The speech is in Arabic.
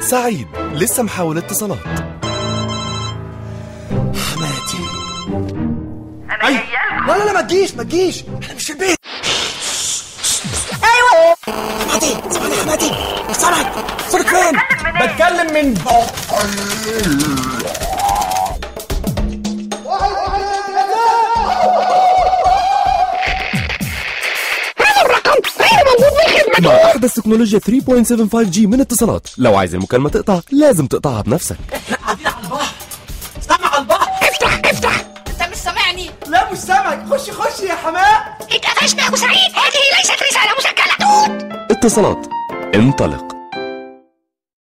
سعيد لسه محاول اتصالات. حماتي انا جايه لكم. لا لا لا ما تجيش انا مش في البيت. ايوه سامعتي سامعك. صوتك فين؟ بتكلم من مع أحدث تكنولوجيا 3.75G من اتصالات. لو عايز المكالمة تقطع لازم تقطعها بنفسك. احنا قاعدين على البحر، استمع على البحر. افتح. أنت مش سامعني؟ لا مش سامعك. خش يا حماء. اتقفشنا يا أبو سعيد، هذه ليست رسالة مسجلة. اتصالات، انطلق.